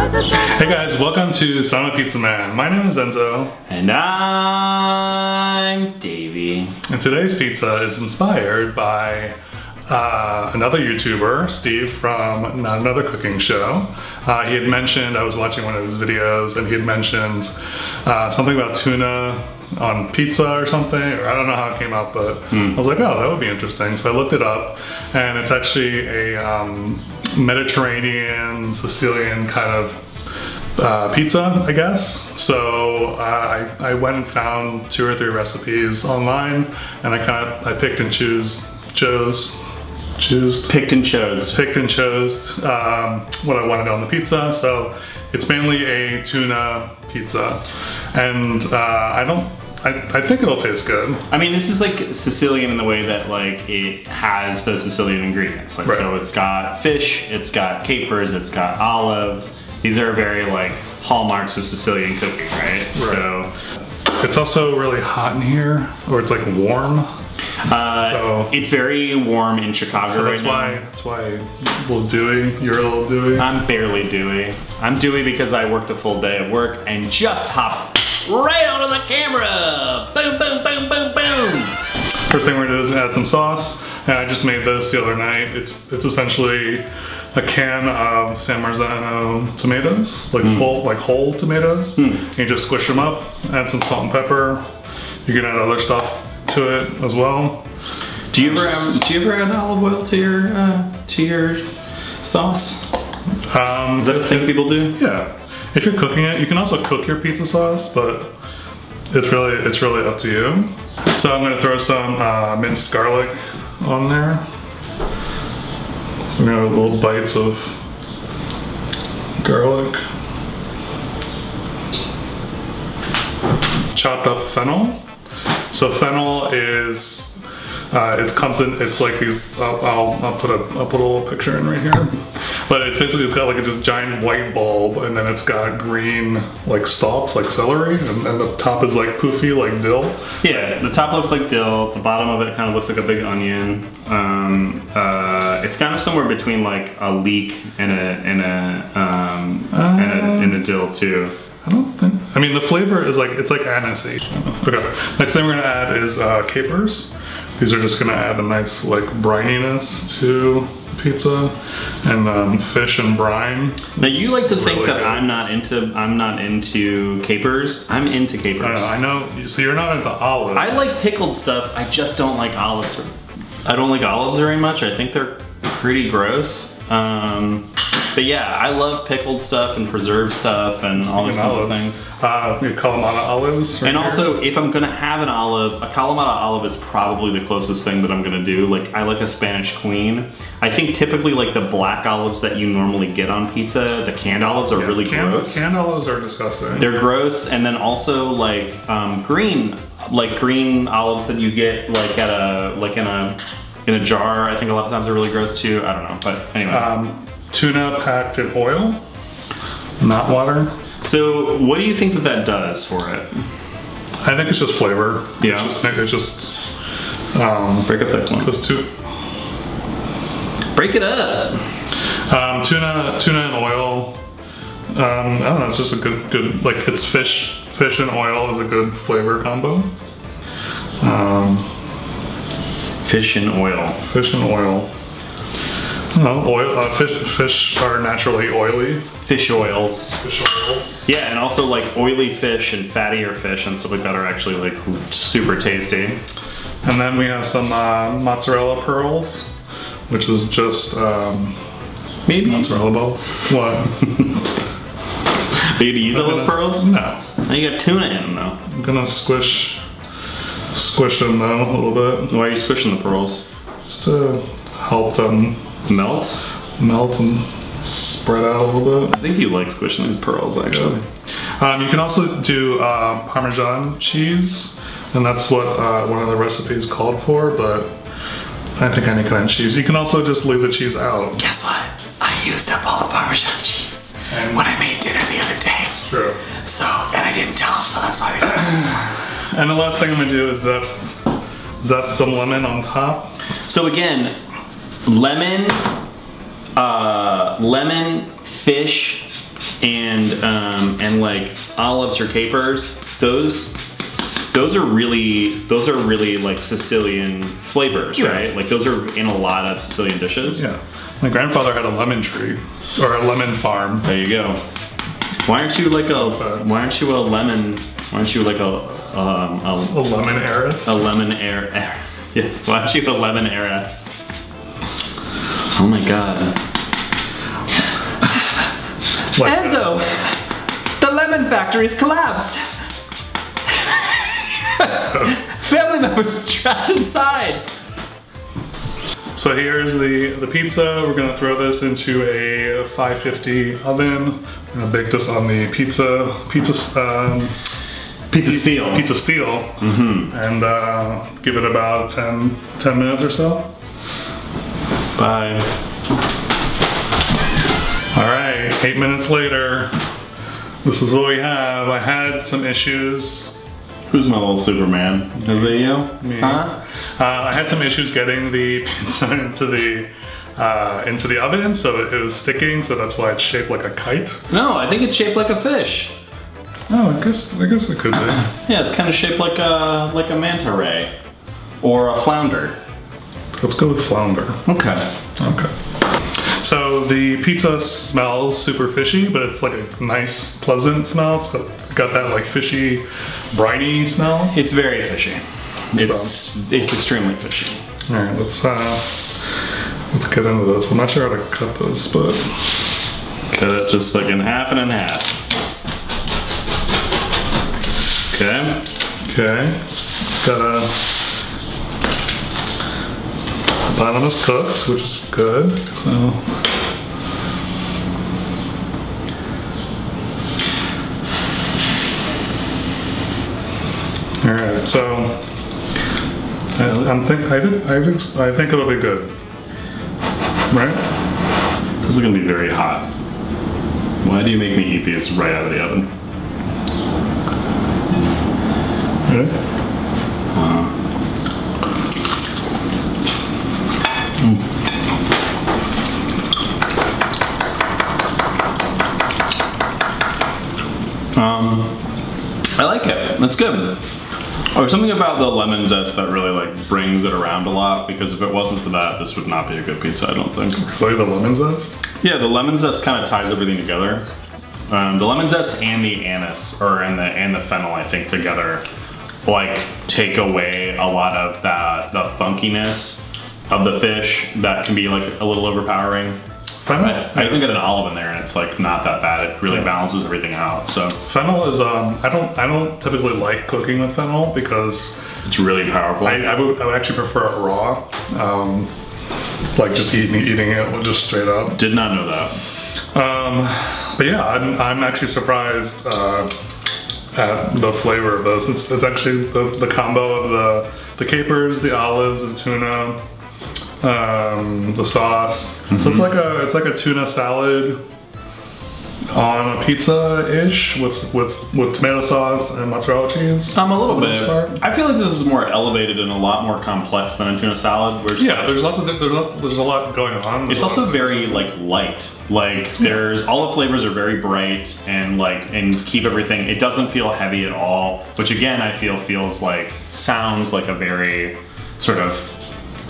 Hey guys, welcome to Son of a Pizza Man. My name is Enzo. And I'm Davey. And today's pizza is inspired by another YouTuber, Steve, from Not Another Cooking Show. He had mentioned, I was watching one of his videos, and he had mentioned something about tuna on pizza or something, or I don't know how it came up, but I was like, oh, that would be interesting. So I looked it up, and it's actually a Mediterranean, Sicilian kind of pizza, I guess. So I went and found 2 or 3 recipes online, and I picked and chose what I wanted on the pizza. So it's mainly a tuna pizza, and I think it'll taste good. I mean, this is like Sicilian in the way that like it has those Sicilian ingredients. Like, right. So it's got fish, it's got capers, it's got olives. These are very like hallmarks of Sicilian cooking, right? Right. So it's also really hot in here, or it's like warm. So it's very warm in Chicago so that's why we're dewy. You're a little dewy. I'm barely dewy. I'm dewy because I worked a full day of work and just hopped right out on the camera. Boom, boom, boom, boom, boom. First thing we're gonna do is add some sauce, and I just made this the other night. It's essentially a can of San Marzano tomatoes, like whole tomatoes. And you just squish them up, add some salt and pepper. You can add other stuff to it as well. Do you ever add olive oil to your sauce? Is that a thing people do? Yeah. If you're cooking it, you can also cook your pizza sauce, but it's really up to you. So I'm going to throw some minced garlic on there. I'm going to have little bites of garlic. Chopped up fennel. So fennel is, it comes in, it's like these, I'll put a little picture in right here. But it's basically, it's got like this giant white bulb, and then it's got green like stalks, like celery, and the top is like poofy, like dill. Yeah, the top looks like dill, the bottom of it kind of looks like a big onion. It's kind of somewhere between like a leek and a dill too. I don't think. I mean, the flavor is like, it's like anisey. Okay. Next thing we're gonna add is capers. These are just gonna add a nice like brininess to the pizza, and fish and brine. Now you like to really think that good. I'm not into capers. I'm into capers. I know. So you're not into olives. I like pickled stuff. I just don't like olives. I don't like olives very much. I think they're pretty gross. But yeah, I love pickled stuff and preserved stuff and all those kinds of things. We have Kalamata olives. And also, if I'm gonna have an olive, a Kalamata olive is probably the closest thing that I'm gonna do. Like, I like a Spanish Queen. I think typically like the black olives that you normally get on pizza, the canned olives are really gross. Canned olives are disgusting. They're gross, and then also like green olives that you get like at a in a jar. I think a lot of times are really gross too. I don't know, but anyway. Tuna packed in oil, not water. So what do you think that that does for it? I think it's just flavor. Yeah. It's just break up that one. Break it up. Tuna and oil. I don't know. It's just a good like it's fish and oil is a good flavor combo. Fish and oil. Fish and oil. No, oil, fish are naturally oily. Fish oils. Yeah, and also like oily fish and fattier fish and stuff like that are actually like super tasty. And then we have some mozzarella pearls, which is just maybe mozzarella balls. What? Are you gonna use all those pearls? No. Now you got tuna in them though. I'm gonna squish them though a little bit. Why are you squishing the pearls? Just to help them melt and spread out a little bit. I think you like squishing these pearls, actually. Yeah. You can also do Parmesan cheese, and that's what one of the recipes called for, but I think any kind of cheese. You can also just leave the cheese out. Guess what? I used up all the Parmesan cheese when I made dinner the other day. True. So, and I didn't tell him, so that's why we didn't. And the last thing I'm gonna do is zest some lemon on top. So again, lemon, fish, and like olives or capers, those are really like Sicilian flavors, yeah. Right? Like those are in a lot of Sicilian dishes. Yeah. My grandfather had a lemon tree or a lemon farm. There you go. Why aren't you a lemon heiress? A lemon heiress. Yes. Why aren't you a lemon heiress? Oh my God. Enzo, the lemon factory's collapsed. Family members are trapped inside. So here's the pizza. We're gonna throw this into a 550 oven. I'm gonna bake this on the pizza steel. Mm-hmm. And give it about 10 minutes or so. Bye. All right, 8 minutes later. This is what we have. I had some issues. Who's my little Superman? Is it you? Me. Huh? I had some issues getting the pizza into the oven, so it was sticking. So that's why it's shaped like a kite. No, I think it's shaped like a fish. Oh, I guess it could be. Yeah, it's kind of shaped like a manta ray, or a flounder. Let's go with flounder. Okay. Okay. So the pizza smells super fishy, but it's like a nice, pleasant smell. It's got that like fishy, briny smell. It's very fishy. It's extremely fishy. All right, let's get into this. I'm not sure how to cut this, but cut it just like in half and in half. Okay. Okay. It's got a. Bottom is cooked, which is good. So, all right. So, I think it'll be good, right? This is gonna be very hot. Why do you make me eat these right out of the oven? Ready? I like it. That's good. Or something about the lemon zest that really like brings it around a lot, because if it wasn't for that, this would not be a good pizza, I don't think. Really, the lemon zest? Yeah, the lemon zest kind of ties everything together. The lemon zest and the anise, and the fennel, I think together, like take away a lot of that the funkiness of the fish that can be like a little overpowering. I even got an olive in there, and it's like not that bad. It really balances everything out. So fennel is I don't typically like cooking with fennel because it's really powerful. I would actually prefer it raw, like just eating it just straight up. Did not know that. But yeah, I'm actually surprised at the flavor of this. It's actually the combo of the capers, the olives, the tuna. The sauce. Mm-hmm. So it's like a tuna salad on a pizza-ish with tomato sauce and mozzarella cheese. A little bit. I feel like this is more elevated and a lot more complex than a tuna salad. Yeah, there's a lot going on. There's very like light. Like there's all the flavors are very bright and keep everything. It doesn't feel heavy at all, which again I feel sounds like a very sort of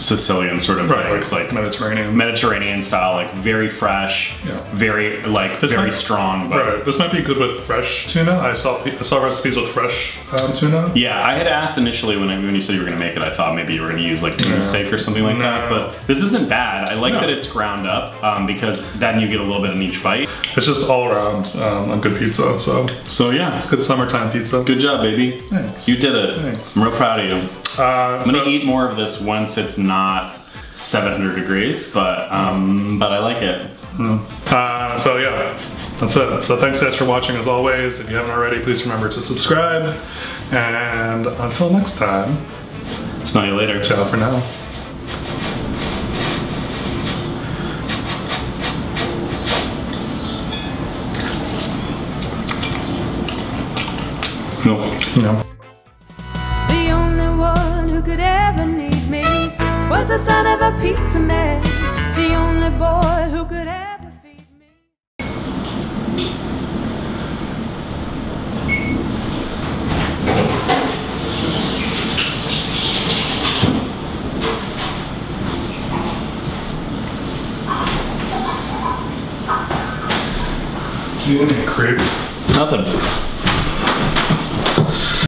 Sicilian sort of thing. It's like Mediterranean style, like very fresh, very like very strong. Right. This might be good with fresh tuna. I saw recipes with fresh tuna. Yeah, I had asked initially when you said you were gonna make it, I thought maybe you were gonna use like tuna steak or something like that. But this isn't bad. I like that it's ground up because then you get a little bit in each bite. It's just all around a good pizza. So yeah, it's good summertime pizza. Good job, baby. Thanks. You did it. Thanks. I'm real proud of you. I'm gonna eat more of this once it's not 700 degrees, but I like it. So yeah, that's it. So thanks guys for watching as always. If you haven't already, please remember to subscribe. And until next time, smell you later. Ciao for now. No. Could ever need me was the son of a pizza man, the only boy who could ever feed me. You in the crib? Nothing.